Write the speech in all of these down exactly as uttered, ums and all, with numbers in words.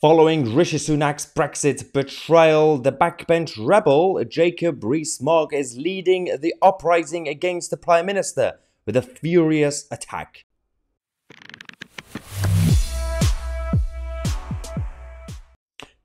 Following Rishi Sunak's Brexit betrayal, the backbench rebel Jacob Rees-Mogg is leading the uprising against the Prime Minister with a furious attack.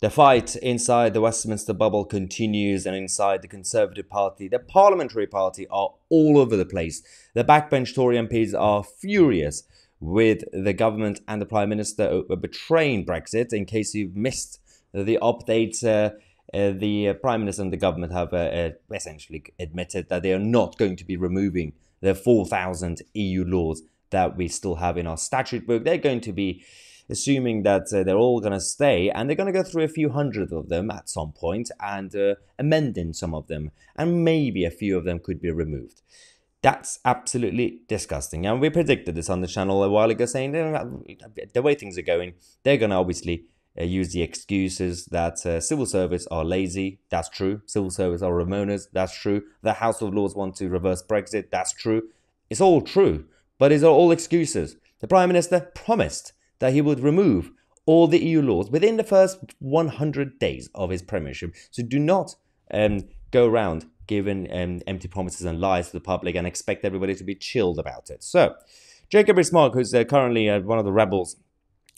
The fight inside the Westminster bubble continues, and inside the Conservative Party, the Parliamentary Party, are all over the place. The backbench Tory M Ps are furious with the government and the Prime Minister over betraying Brexit. In case you've missed the updates, uh, uh, the Prime Minister and the government have uh, uh, essentially admitted that they are not going to be removing the four thousand E U laws that we still have in our statute book. They're going to be assuming that uh, they're all going to stay, and they're going to go through a few hundred of them at some point and uh, amending some of them, and maybe a few of them could be removed. That's absolutely disgusting, and we predicted this on the channel a while ago, saying the way things are going, they're going to obviously uh, use the excuses that uh, civil service are lazy. That's true. Civil service are Ramonas. That's true. The House of Lords want to reverse Brexit. That's true. It's all true, but these are all excuses. The Prime Minister promised that he would remove all the E U laws within the first one hundred days of his premiership. So do not um, go around giving um, empty promises and lies to the public and expect everybody to be chilled about it. So Jacob Rees-Mogg, who's uh, currently uh, one of the rebels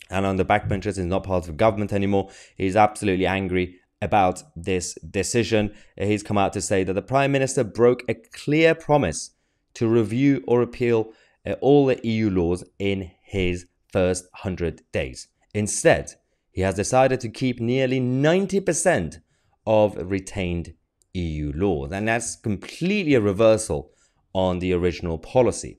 and on the backbenchers, is not part of government anymore. He's absolutely angry about this decision. He's come out to say that the Prime Minister broke a clear promise to review or repeal uh, all the E U laws in his first one hundred days. Instead, he has decided to keep nearly ninety percent of retained E U laws, and that's completely a reversal on the original policy.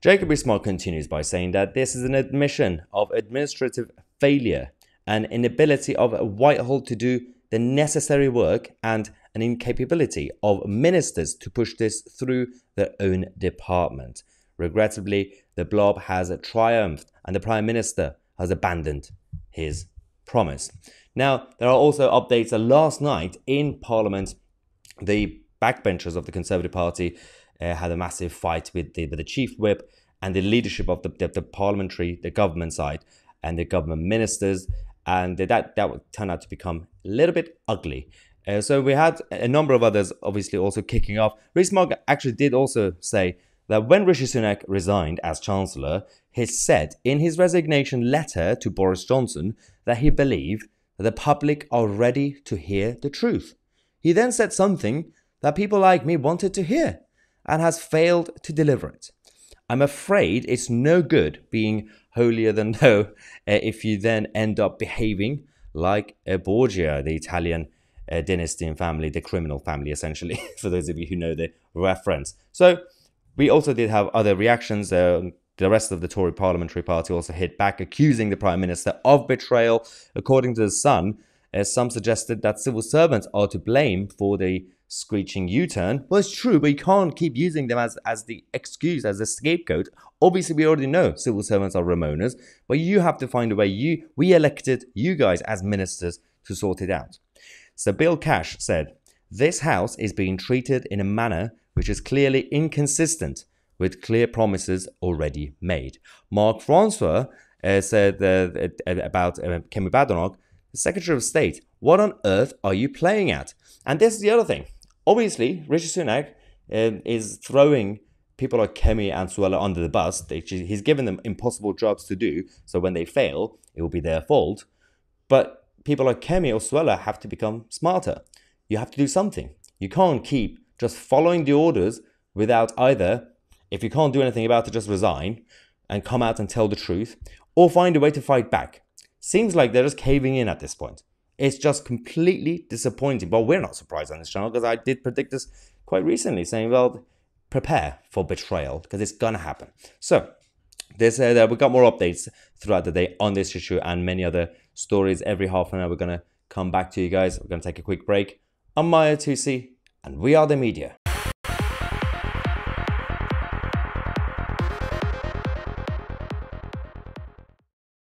Jacob Rees-Mogg continues by saying that this is an admission of administrative failure, an inability of Whitehall to do the necessary work, and an incapability of ministers to push this through their own department. Regrettably, the blob has triumphed and the Prime Minister has abandoned his promise. Now, there are also updates. Last night in Parliament, the backbenchers of the Conservative Party uh, had a massive fight with the, with the chief whip and the leadership of the, the, the parliamentary, the government side, and the government ministers, and that, that would turn out to become a little bit ugly. Uh, so we had a number of others obviously also kicking off. Rees-Mogg actually did also say that when Rishi Sunak resigned as Chancellor, he said in his resignation letter to Boris Johnson that he believed that the public are ready to hear the truth. He then said something that people like me wanted to hear and has failed to deliver it. I'm afraid it's no good being holier than thou if you then end up behaving like a Borgia, the Italian uh, dynasty and family, the criminal family essentially, for those of you who know the reference. So we also did have other reactions. Uh, the rest of the Tory Parliamentary Party also hit back, accusing the Prime Minister of betrayal. According to The Sun, uh, some suggested that civil servants are to blame for the screeching U-turn. Well, it's true, but you can't keep using them as, as the excuse, as the scapegoat. Obviously, we already know civil servants are Ramonas, but you have to find a way. You, we elected you guys as ministers to sort it out. So Bill Cash said, "This House is being treated in a manner which is clearly inconsistent with clear promises already made." Mark Francois uh, said uh, about uh, Kemi Badenoch, the Secretary of State, "What on earth are you playing at?" And this is the other thing. Obviously, Rishi Sunak uh, is throwing people like Kemi and Suella under the bus. They, he's given them impossible jobs to do, so when they fail, it will be their fault. But people like Kemi or Suella have to become smarter. You have to do something. You can't keep just following the orders without either, if you can't do anything about it, just resign and come out and tell the truth, or find a way to fight back. Seems like they're just caving in at this point. It's just completely disappointing. But we're not surprised on this channel, because I did predict this quite recently, saying, well, prepare for betrayal, because it's going to happen. So this, uh, we've got more updates throughout the day on this issue and many other stories. Every half an hour, we're going to come back to you guys. We're going to take a quick break. I'm Mahyar Tousi, and we are the media.